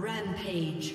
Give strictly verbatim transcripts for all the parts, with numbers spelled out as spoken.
Rampage.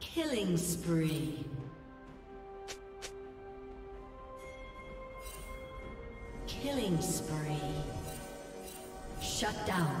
Killing spree. Killing spree. Shut down.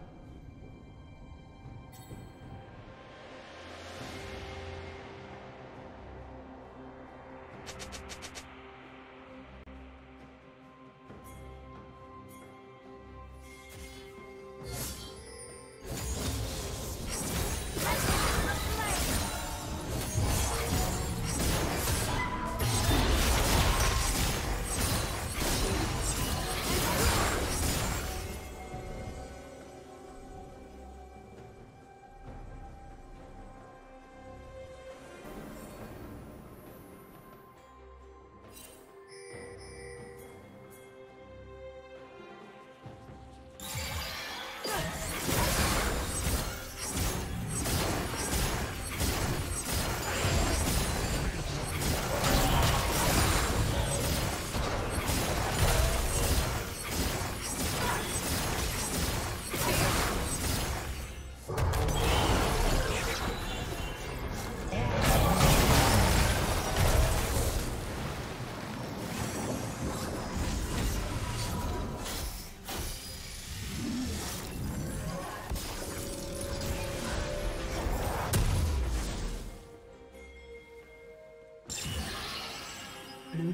Blue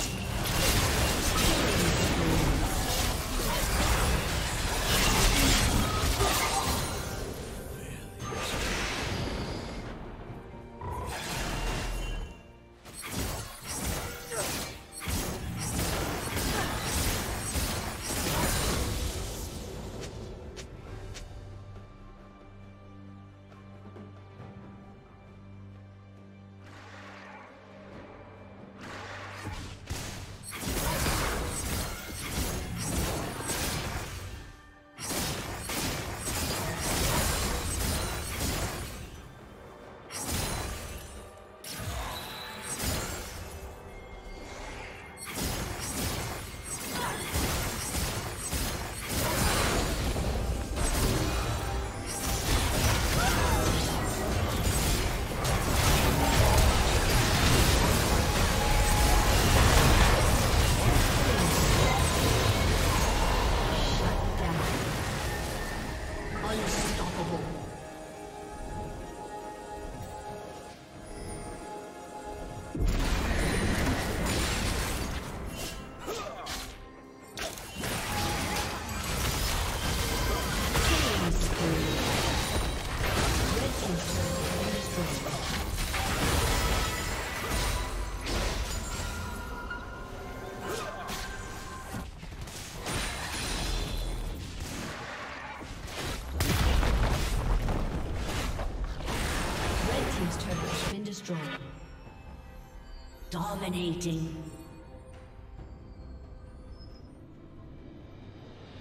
Dominating.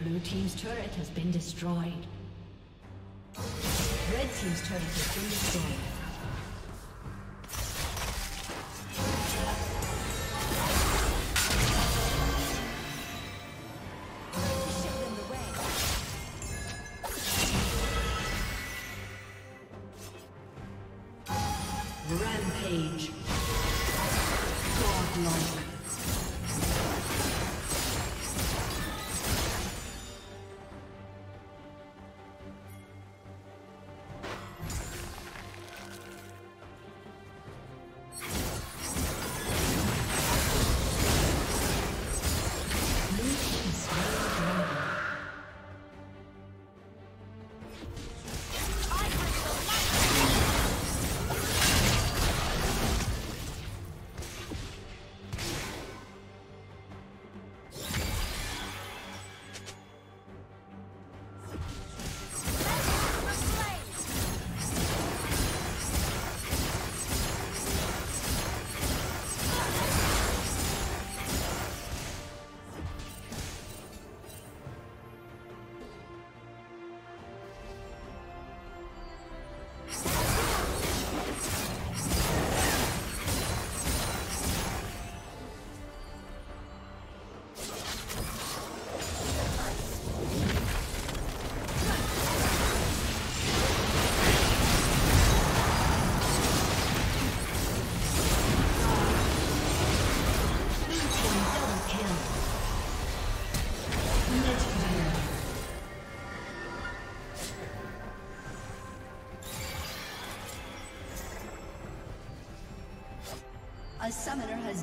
Blue team's turret has been destroyed. Red team's turret has been destroyed. A summoner has